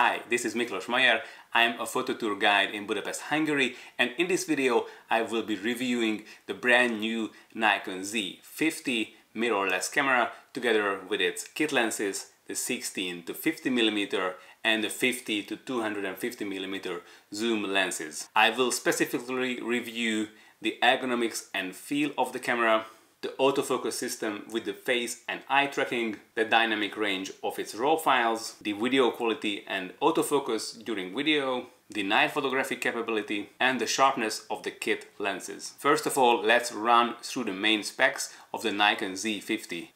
Hi, this is Miklós Mayer. I'm a photo tour guide in Budapest, Hungary, and in this video I will be reviewing the brand new Nikon Z50 mirrorless camera together with its kit lenses, the 16 to 50mm and the 50 to 250mm zoom lenses. I will specifically review the ergonomics and feel of the camera, the autofocus system with the face and eye tracking, the dynamic range of its RAW files, the video quality and autofocus during video, the night photographic capability, and the sharpness of the kit lenses. First of all, let's run through the main specs of the Nikon Z50.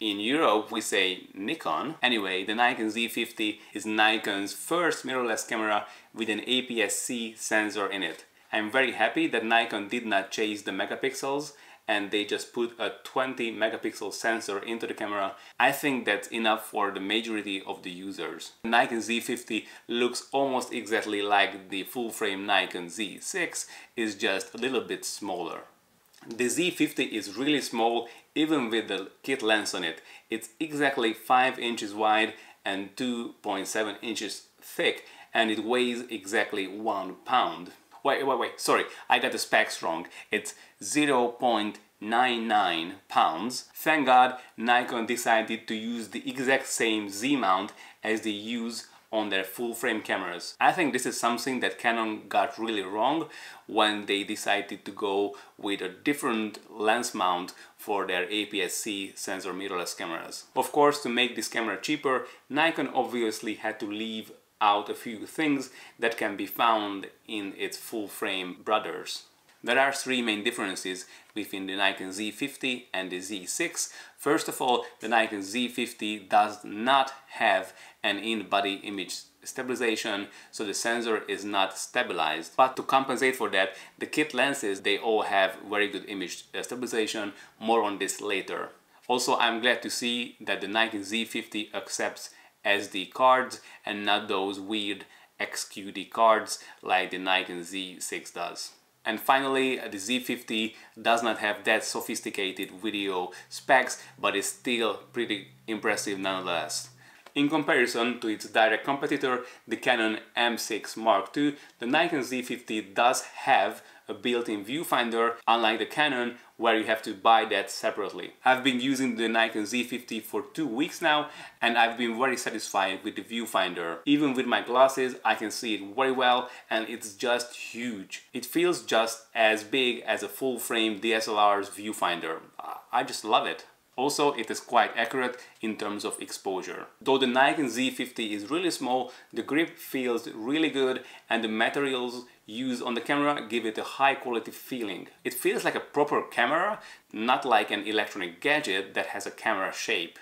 In Europe we say Nikon. Anyway, the Nikon Z50 is Nikon's first mirrorless camera with an APS-C sensor in it. I'm very happy that Nikon did not chase the megapixels and they just put a 20 megapixel sensor into the camera. I think that's enough for the majority of the users. The Nikon Z50 looks almost exactly like the full-frame Nikon Z6, it's just a little bit smaller. The Z50 is really small even with the kit lens on it. It's exactly 5 inches wide and 2.7 inches thick, and it weighs exactly 1 pound. Wait, sorry, I got the specs wrong. It's 0.99 pounds. Thank God Nikon decided to use the exact same Z mount as they use on their full-frame cameras. I think this is something that Canon got really wrong when they decided to go with a different lens mount for their APS-C sensor mirrorless cameras. Of course, to make this camera cheaper, Nikon obviously had to leave out a few things that can be found in its full-frame brothers. There are 3 main differences between the Nikon Z50 and the Z6. First of all, the Nikon Z50 does not have an in-body image stabilization, so the sensor is not stabilized. But to compensate for that, the kit lenses, they all have very good image stabilization. More on this later. Also, I'm glad to see that the Nikon Z50 accepts SD cards and not those weird XQD cards like the Nikon Z6 does. And finally, the Z50 does not have that sophisticated video specs, but is still pretty impressive nonetheless. In comparison to its direct competitor, the Canon M6 Mark II, the Nikon Z50 does have a built-in viewfinder, unlike the Canon, where you have to buy that separately. I've been using the Nikon Z50 for 2 weeks now, and I've been very satisfied with the viewfinder. Even with my glasses, I can see it very well, and it's just huge. It feels just as big as a full-frame DSLR's viewfinder. I just love it. Also, it is quite accurate in terms of exposure. Though the Nikon Z50 is really small, the grip feels really good and the materials used on the camera give it a high quality feeling. It feels like a proper camera, not like an electronic gadget that has a camera shape.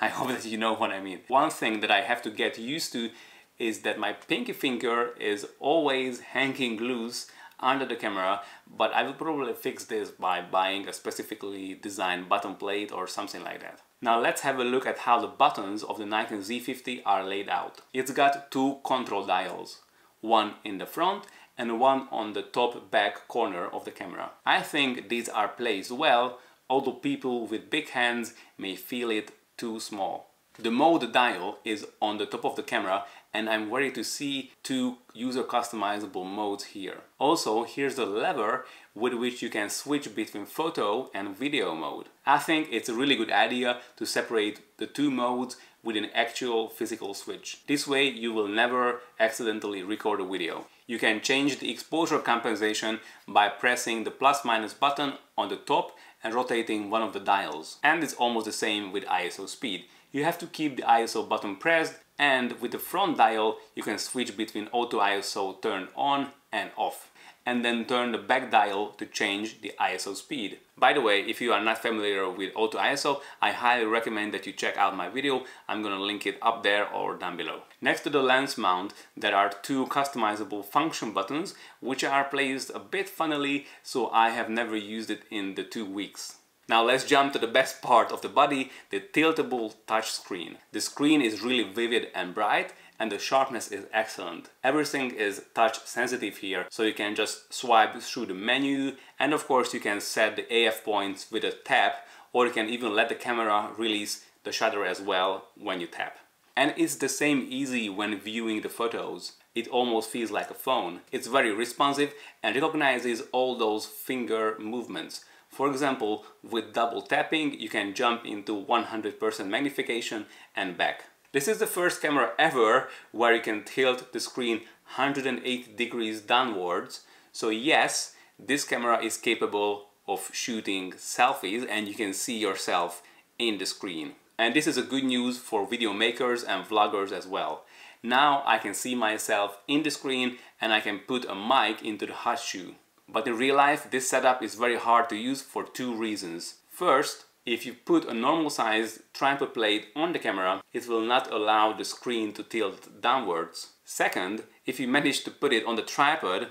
I hope that you know what I mean. One thing that I have to get used to is that my pinky finger is always hanging loose under the camera, but I will probably fix this by buying a specifically designed button plate or something like that. Now let's have a look at how the buttons of the Nikon Z50 are laid out. It's got 2 control dials, one in the front and one on the top back corner of the camera. I think these are placed well, although people with big hands may feel it too small. The mode dial is on the top of the camera, and I'm ready to see 2 user customizable modes here. Also, here's the lever with which you can switch between photo and video mode. I think it's a really good idea to separate the 2 modes with an actual physical switch. This way you will never accidentally record a video. You can change the exposure compensation by pressing the plus-minus button on the top and rotating one of the dials. And it's almost the same with ISO speed. You have to keep the ISO button pressed, and with the front dial you can switch between auto ISO turned on and off, and then turn the back dial to change the ISO speed. By the way, if you are not familiar with auto ISO, I highly recommend that you check out my video. I'm gonna link it up there or down below. Next to the lens mount, there are 2 customizable function buttons, which are placed a bit funnily, so I have never used it in the 2 weeks. Now let's jump to the best part of the body, the tiltable touchscreen. The screen is really vivid and bright, and the sharpness is excellent. Everything is touch sensitive here, so you can just swipe through the menu, and of course you can set the AF points with a tap, or you can even let the camera release the shutter as well when you tap. And it's the same easy when viewing the photos. It almost feels like a phone. It's very responsive and recognizes all those finger movements. For example, with double tapping, you can jump into 100% magnification and back. This is the first camera ever where you can tilt the screen 180 degrees downwards. So yes, this camera is capable of shooting selfies and you can see yourself in the screen. And this is a good news for video makers and vloggers as well. Now I can see myself in the screen and I can put a mic into the hot shoe. But in real life, this setup is very hard to use for two reasons. First, if you put a normal sized tripod plate on the camera, it will not allow the screen to tilt downwards. Second, if you manage to put it on the tripod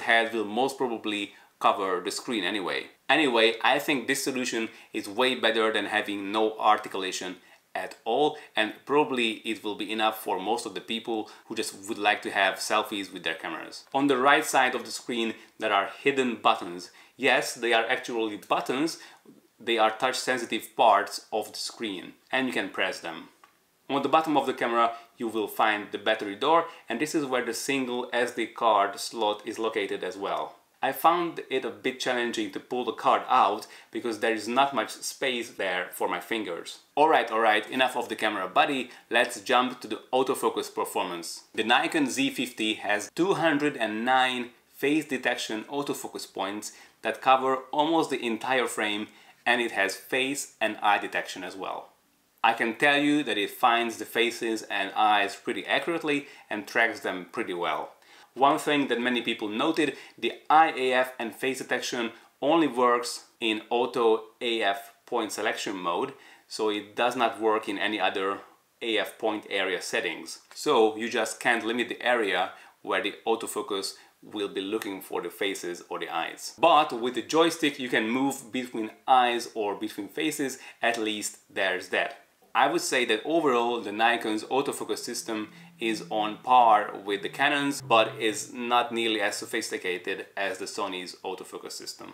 head will most probably cover the screen anyway. Anyway, I think this solution is way better than having no articulation at all, and probably it will be enough for most of the people who just would like to have selfies with their cameras. On the right side of the screen there are hidden buttons. Yes, they are actually buttons, they are touch sensitive parts of the screen and you can press them. On the bottom of the camera you will find the battery door, and this is where the single SD card slot is located as well. I found it a bit challenging to pull the card out because there is not much space there for my fingers. Alright, enough of the camera body, let's jump to the autofocus performance. The Nikon Z50 has 209 phase detection autofocus points that cover almost the entire frame, and it has face and eye detection as well. I can tell you that it finds the faces and eyes pretty accurately and tracks them pretty well. One thing that many people noted, the IAF and face detection only works in auto AF point selection mode, so it does not work in any other AF point area settings. So you just can't limit the area where the autofocus will be looking for the faces or the eyes. But with the joystick you can move between eyes or between faces, at least there's that. I would say that overall the Nikon's autofocus system is on par with the Canon's, but is not nearly as sophisticated as the Sony's autofocus system.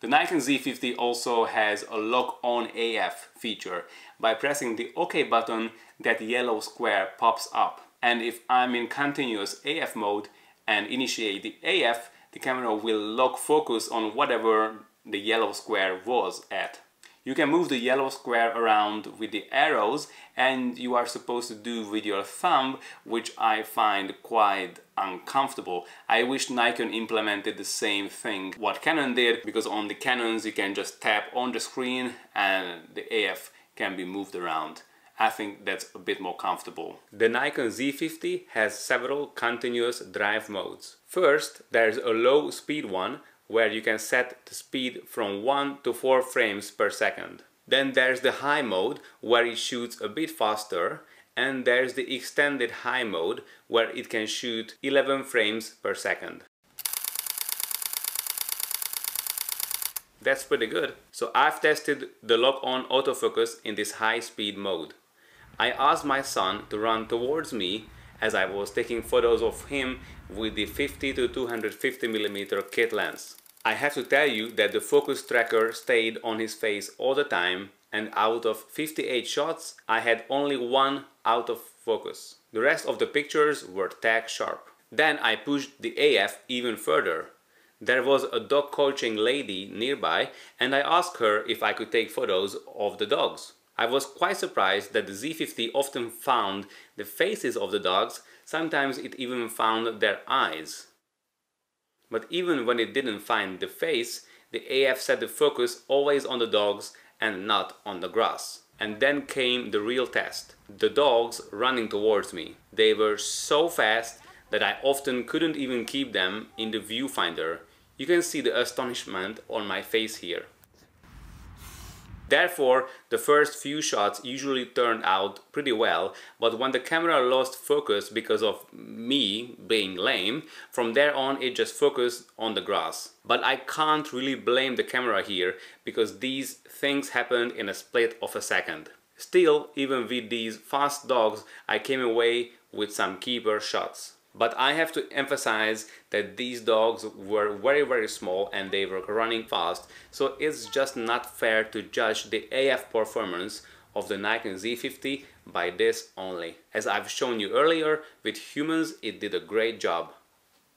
The Nikon Z50 also has a lock-on AF feature. By pressing the OK button, that yellow square pops up. And if I'm in continuous AF mode and initiate the AF, the camera will lock focus on whatever the yellow square was at. You can move the yellow square around with the arrows, and you are supposed to do with your thumb, which I find quite uncomfortable. I wish Nikon implemented the same thing what Canon did, because on the Canons you can just tap on the screen and the AF can be moved around. I think that's a bit more comfortable. The Nikon Z50 has several continuous drive modes. First, there's a low speed one, where you can set the speed from 1 to 4 frames per second. Then there's the high mode, where it shoots a bit faster, and there's the extended high mode, where it can shoot 11 frames per second. That's pretty good. So I've tested the lock-on autofocus in this high speed mode. I asked my son to run towards me as I was taking photos of him with the 50 to 250mm kit lens. I have to tell you that the focus tracker stayed on his face all the time, and out of 58 shots I had only one out of focus. The rest of the pictures were tack sharp. Then I pushed the AF even further. There was a dog coaching lady nearby and I asked her if I could take photos of the dogs. I was quite surprised that the Z50 often found the faces of the dogs, sometimes it even found their eyes. But even when it didn't find the face, the AF set the focus always on the dogs and not on the grass. And then came the real test. The dogs running towards me. They were so fast that I often couldn't even keep them in the viewfinder. You can see the astonishment on my face here. Therefore, the first few shots usually turned out pretty well, but when the camera lost focus because of me being lame, from there on it just focused on the grass. But I can't really blame the camera here, because these things happened in a split of a second. Still, even with these fast dogs, I came away with some keeper shots. But I have to emphasize that these dogs were very small and they were running fast, so it's just not fair to judge the AF performance of the Nikon Z50 by this only. As I've shown you earlier, with humans it did a great job.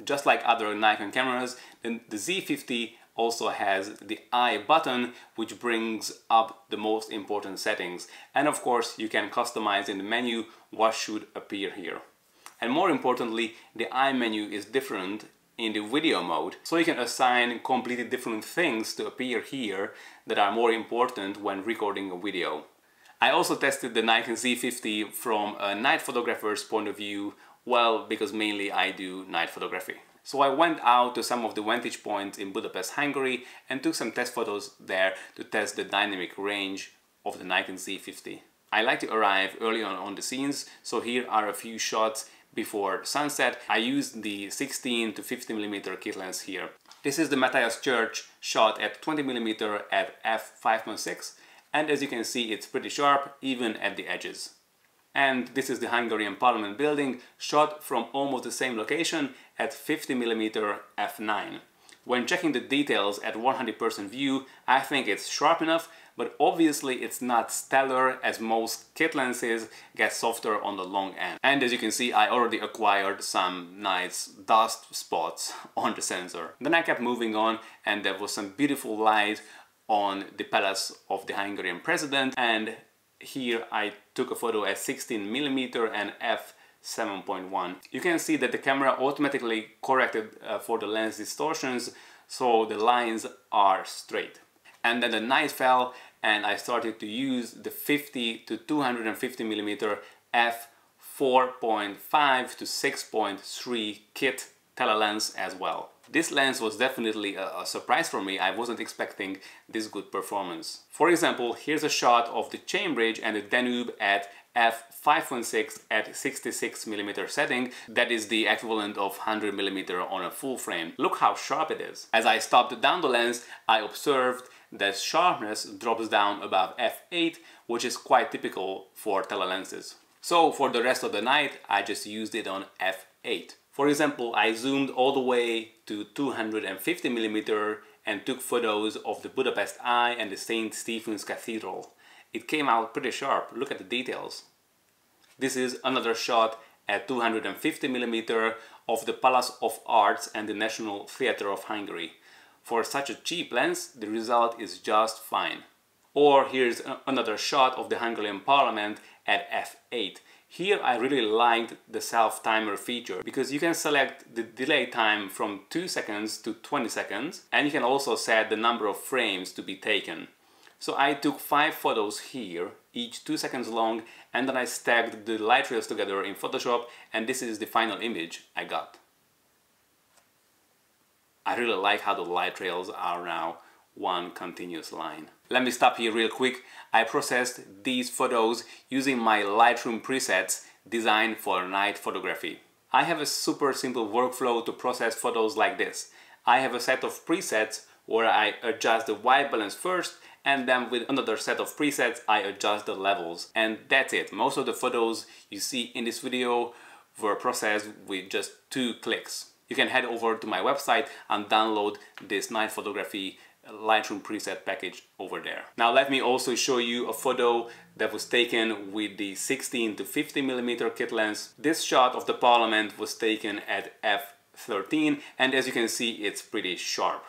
Just like other Nikon cameras, then the Z50 also has the I button, which brings up the most important settings. And of course you can customize in the menu what should appear here. And more importantly, the I menu is different in the video mode, so you can assign completely different things to appear here that are more important when recording a video. I also tested the Nikon Z50 from a night photographer's point of view, well, because mainly I do night photography. So I went out to some of the vantage points in Budapest, Hungary, and took some test photos there to test the dynamic range of the Nikon Z50. I like to arrive early on the scenes, so here are a few shots before sunset. I used the 16 to 50mm kit lens here. This is the Matthias Church shot at 20mm at f/5.6, and as you can see it's pretty sharp even at the edges. And this is the Hungarian Parliament building, shot from almost the same location at 50mm f/9. When checking the details at 100% view, I think it's sharp enough, but obviously it's not stellar, as most kit lenses get softer on the long end. And as you can see, I already acquired some nice dust spots on the sensor. Then I kept moving on, and there was some beautiful light on the palace of the Hungarian president, and here I took a photo at 16mm and f/7.1. You can see that the camera automatically corrected for the lens distortions, so the lines are straight. And then the night fell and I started to use the 50 to 250mm f/4.5 to 6.3 kit telelens as well. This lens was definitely a surprise for me. I wasn't expecting this good performance. For example, here's a shot of the Chain Bridge and the Danube at f/5.6 at 66mm setting. That is the equivalent of 100mm on a full frame. Look how sharp it is. As I stopped down the lens, I observed that sharpness drops down above f/8, which is quite typical for telelenses. So for the rest of the night, I just used it on f/8. For example, I zoomed all the way to 250mm and took photos of the Budapest Eye and the St. Stephen's Cathedral. It came out pretty sharp. Look at the details. This is another shot at 250mm of the Palace of Arts and the National Theatre of Hungary. For such a cheap lens, the result is just fine. Or here's another shot of the Hungarian Parliament at f/8. Here I really liked the self-timer feature, because you can select the delay time from 2 seconds to 20 seconds, and you can also set the number of frames to be taken. So I took 5 photos here, each 2 seconds long, and then I stacked the light rails together in Photoshop, and this is the final image I got. I really like how the light rails are now one continuous line. Let me stop here real quick. I processed these photos using my Lightroom presets designed for night photography. I have a super simple workflow to process photos like this. I have a set of presets where I adjust the white balance first, and then with another set of presets I adjust the levels, and that's it. Most of the photos you see in this video were processed with just 2 clicks. You can head over to my website and download this night photography Lightroom preset package over there. Now let me also show you a photo that was taken with the 16 to 50mm kit lens. This shot of the Parliament was taken at f/13, and as you can see it's pretty sharp.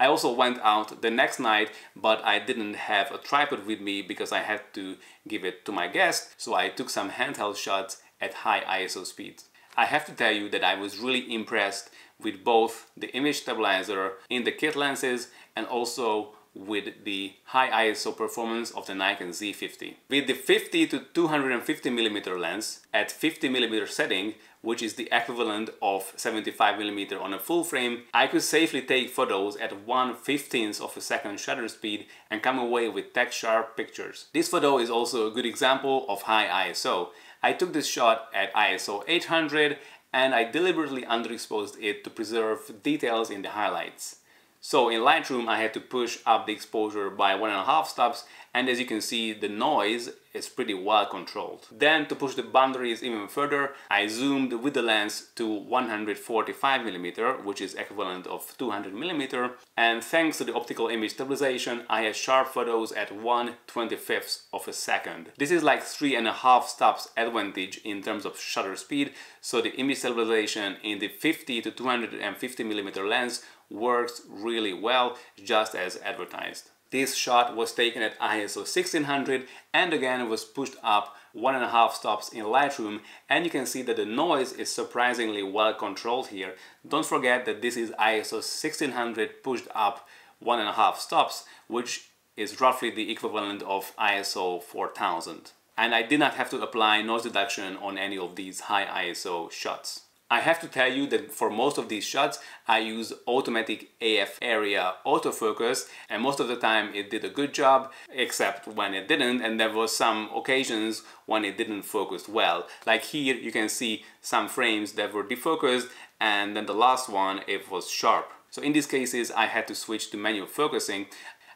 I also went out the next night, but I didn't have a tripod with me because I had to give it to my guest, so I took some handheld shots at high ISO speed. I have to tell you that I was really impressed with both the image stabilizer in the kit lenses and also with the high ISO performance of the Nikon Z50. With the 50 to 250mm lens at 50mm setting, which is the equivalent of 75mm on a full frame, I could safely take photos at 1/15th of a second shutter speed and come away with tech-sharp pictures. This photo is also a good example of high ISO. I took this shot at ISO 800 and I deliberately underexposed it to preserve details in the highlights. So in Lightroom I had to push up the exposure by 1.5 stops, and as you can see the noise is pretty well controlled. Then, to push the boundaries even further, I zoomed with the lens to 145mm, which is equivalent of 200mm, and thanks to the optical image stabilization, I have sharp photos at 1/25th of a second. This is like 3.5 stops advantage in terms of shutter speed, so the image stabilization in the 50 to 250mm lens works really well, just as advertised. This shot was taken at ISO 1600 and again was pushed up 1.5 stops in Lightroom, and you can see that the noise is surprisingly well controlled here. Don't forget that this is ISO 1600 pushed up 1.5 stops, which is roughly the equivalent of ISO 4000. And I did not have to apply noise reduction on any of these high ISO shots. I have to tell you that for most of these shots I use automatic AF area autofocus, and most of the time it did a good job, except when it didn't, and there were some occasions when it didn't focus well. Like here you can see some frames that were defocused, and then the last one it was sharp. So in these cases I had to switch to manual focusing.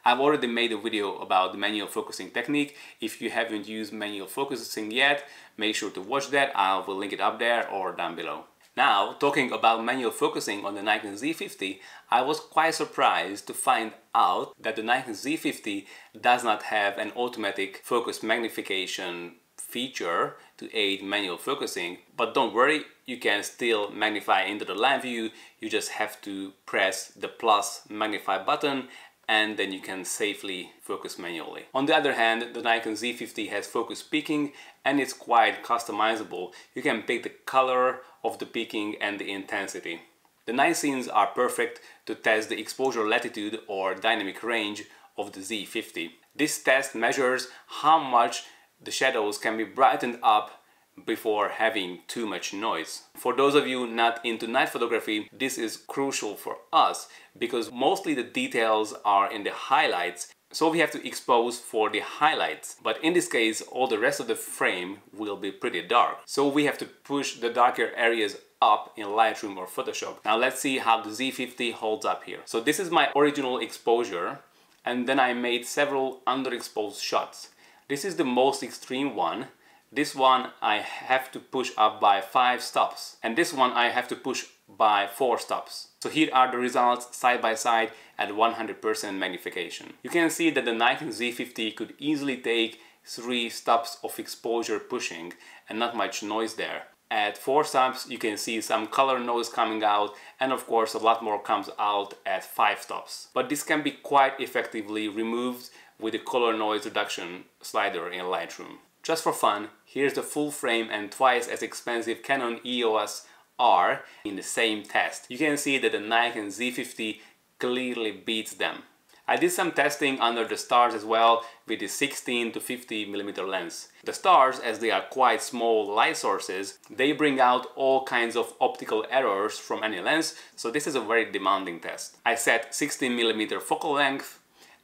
I've already made a video about the manual focusing technique. If you haven't used manual focusing yet, make sure to watch that. I will link it up there or down below. Now, talking about manual focusing on the Nikon Z50, I was quite surprised to find out that the Nikon Z50 does not have an automatic focus magnification feature to aid manual focusing, but don't worry, you can still magnify into the line view. You just have to press the plus magnify button, and then you can safely focus manually. On the other hand, the Nikon Z50 has focus peaking, and it's quite customizable. You can pick the color of the peaking and the intensity. The night scenes are perfect to test the exposure latitude or dynamic range of the Z50. This test measures how much the shadows can be brightened up before having too much noise. For those of you not into night photography, this is crucial for us because mostly the details are in the highlights, so we have to expose for the highlights. But in this case, all the rest of the frame will be pretty dark, so we have to push the darker areas up in Lightroom or Photoshop. Now let's see how the Z50 holds up here. So this is my original exposure, and then I made several underexposed shots. This is the most extreme one. This one I have to push up by 5 stops, and this one I have to push by 4 stops. So here are the results side by side at 100% magnification. You can see that the Nikon Z50 could easily take 3 stops of exposure pushing and not much noise there. At 4 stops you can see some color noise coming out, and of course a lot more comes out at 5 stops. But this can be quite effectively removed with the color noise reduction slider in Lightroom. Just for fun, here's the full frame and twice as expensive Canon EOS R in the same test. You can see that the Nikon Z50 clearly beats them. I did some testing under the stars as well with the 16 to 50mm lens. The stars, as they are quite small light sources, they bring out all kinds of optical errors from any lens, so this is a very demanding test. I set 16mm focal length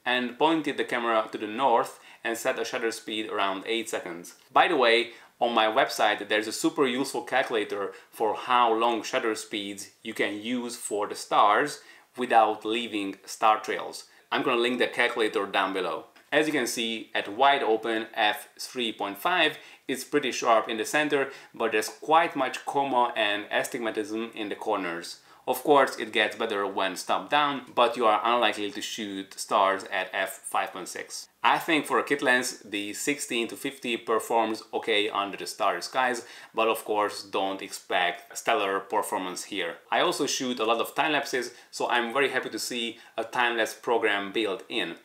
and pointed the camera to the north and set a shutter speed around 8 seconds. By the way, on my website there's a super useful calculator for how long shutter speeds you can use for the stars without leaving star trails. I'm gonna link the calculator down below. As you can see, at wide open f3.5 it's pretty sharp in the center, but there's quite much coma and astigmatism in the corners. Of course it gets better when stopped down, but you are unlikely to shoot stars at f5.6. I think for a kit lens the 16 to 50 performs okay under the starry skies, but of course don't expect stellar performance here. I also shoot a lot of time lapses, so I'm very happy to see a time lapse program built in.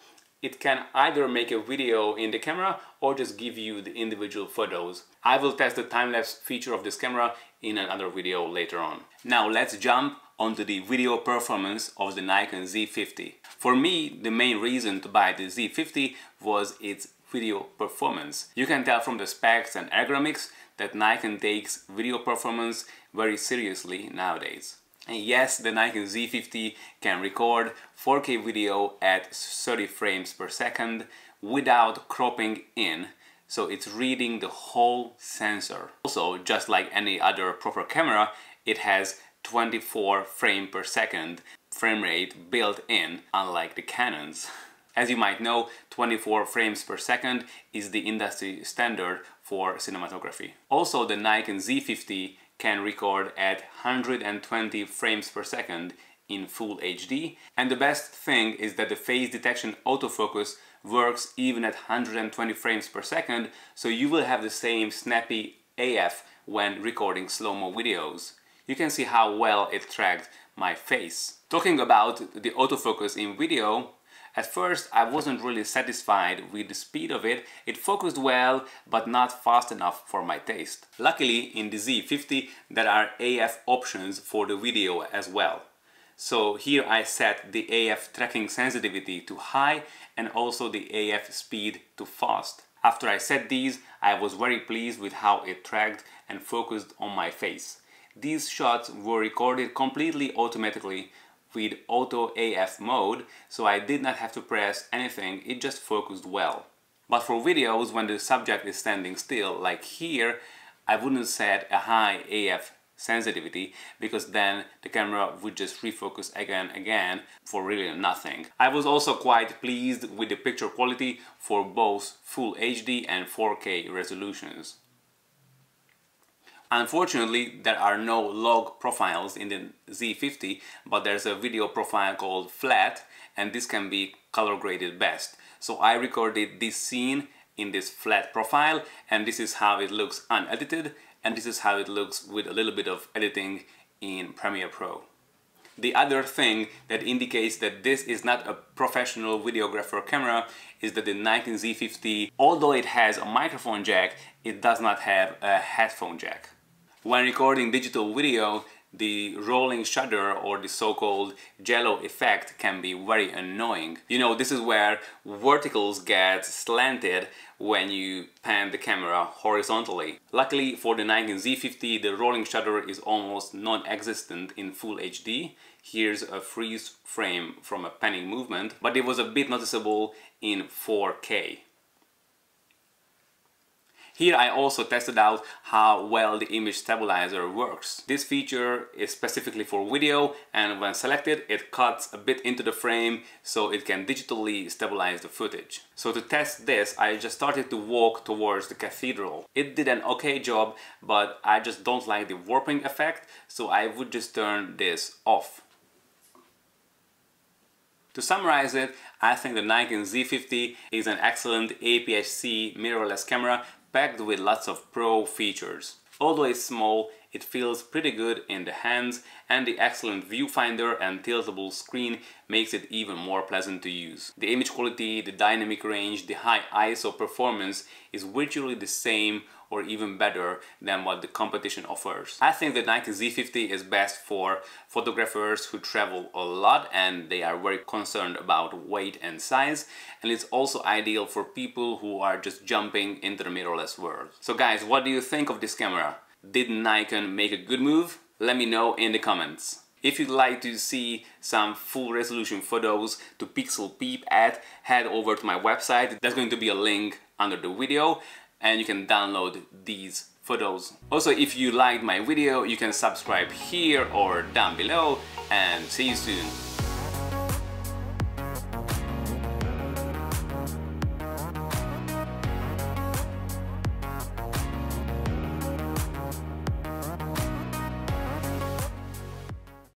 It can either make a video in the camera or just give you the individual photos. I will test the time lapse feature of this camera in another video later on. Now let's jump onto the video performance of the Nikon Z50. For me, the main reason to buy the Z50 was its video performance. You can tell from the specs and ergonomics that Nikon takes video performance very seriously nowadays. And yes, the Nikon Z50 can record 4K video at 30 frames per second without cropping in, so it's reading the whole sensor. Also, just like any other proper camera, it has 24 frame per second frame rate built in, unlike the Canons. As you might know, 24 frames per second is the industry standard for cinematography. Also, the Nikon Z50 can record at 120 frames per second in full HD, and the best thing is that the phase detection autofocus works even at 120 frames per second, so you will have the same snappy AF when recording slow-mo videos. You can see how well it tracked my face. Talking about the autofocus in video, at first I wasn't really satisfied with the speed of it. It focused well, but not fast enough for my taste. Luckily, in the Z50 there are AF options for the video as well. So here I set the AF tracking sensitivity to high and also the AF speed to fast. After I set these, I was very pleased with how it tracked and focused on my face. These shots were recorded completely automatically with auto AF mode, so I did not have to press anything, it just focused well. But for videos when the subject is standing still, like here, I wouldn't set a high AF sensitivity, because then the camera would just refocus again for really nothing. I was also quite pleased with the picture quality for both full HD and 4K resolutions. Unfortunately, there are no log profiles in the Z50, but there's a video profile called flat, and this can be color graded best. So I recorded this scene in this flat profile, and this is how it looks unedited, and this is how it looks with a little bit of editing in Premiere Pro. The other thing that indicates that this is not a professional videographer camera is that the Nikon Z50, although it has a microphone jack, it does not have a headphone jack. When recording digital video, the rolling shutter or the so-called jello effect can be very annoying. You know, this is where verticals get slanted when you pan the camera horizontally. Luckily for the Nikon Z50, the rolling shutter is almost non-existent in full HD. Here's a freeze frame from a panning movement, but it was a bit noticeable in 4K. Here I also tested out how well the image stabilizer works. This feature is specifically for video, and when selected it cuts a bit into the frame so it can digitally stabilize the footage. So to test this I just started to walk towards the cathedral. It did an okay job, but I just don't like the warping effect, so I would just turn this off. To summarize it, I think the Nikon Z50 is an excellent APS-C mirrorless camera packed with lots of pro features. Although it's small, it feels pretty good in the hands, and the excellent viewfinder and tiltable screen makes it even more pleasant to use. The image quality, the dynamic range, the high ISO performance is virtually the same or even better than what the competition offers. I think the Nikon Z50 is best for photographers who travel a lot and they are very concerned about weight and size, and it's also ideal for people who are just jumping into the mirrorless world. So guys, what do you think of this camera? Did Nikon make a good move? Let me know in the comments. If you'd like to see some full resolution photos to pixel peep at, head over to my website. There's going to be a link under the video and you can download these photos. Also, if you liked my video, you can subscribe here or down below, and see you soon.